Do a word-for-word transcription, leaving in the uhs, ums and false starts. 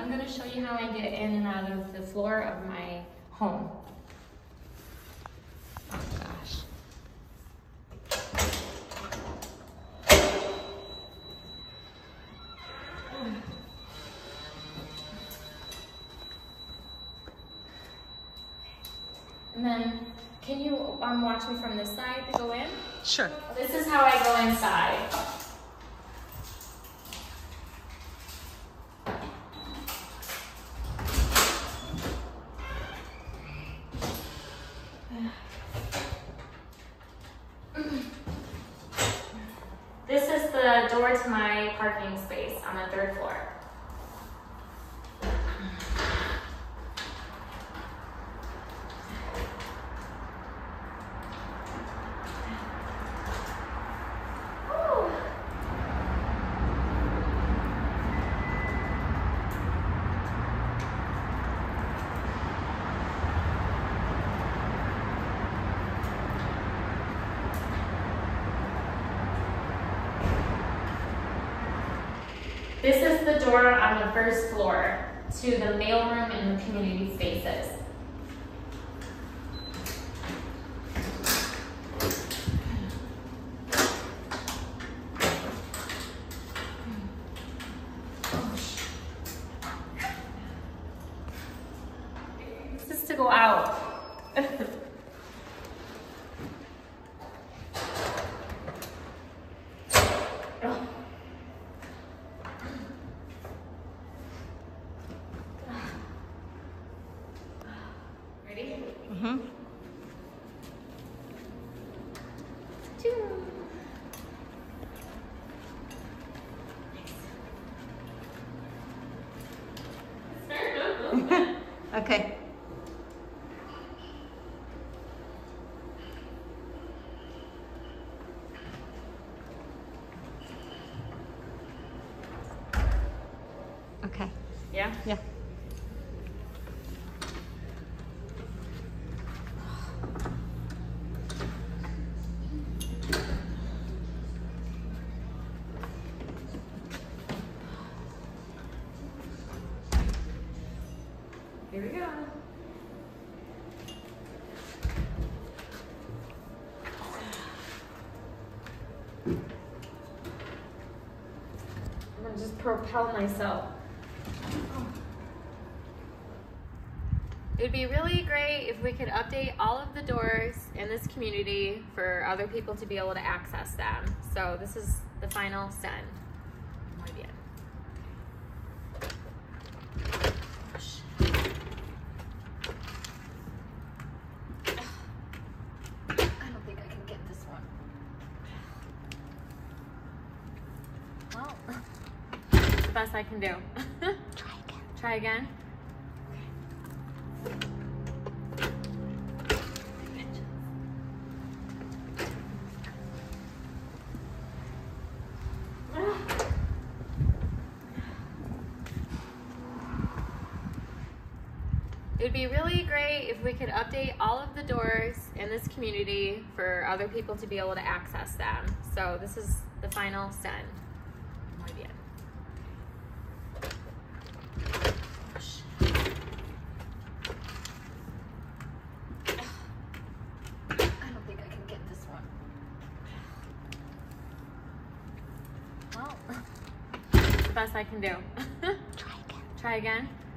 I'm going to show you how I get in and out of the floor of my home. Oh gosh. And then, can you um, watch me from this side to go in? Sure. This is how I go inside. This is the door to my parking space on the third floor. This is the door on the first floor to the mailroom and the community spaces. This is to go out. Oh. Mm-hmm. Okay. Okay. Yeah? Yeah. Here we go. I'm gonna just propel myself. Oh. It would be really great if we could update all of the doors in this community for other people to be able to access them. So this is the final send. Muy bien. Best I can do. Try again. Try again. It would be really great if we could update all of the doors in this community for other people to be able to access them. So this is the final send. Muy bien. Best I can do. Try again. Try again.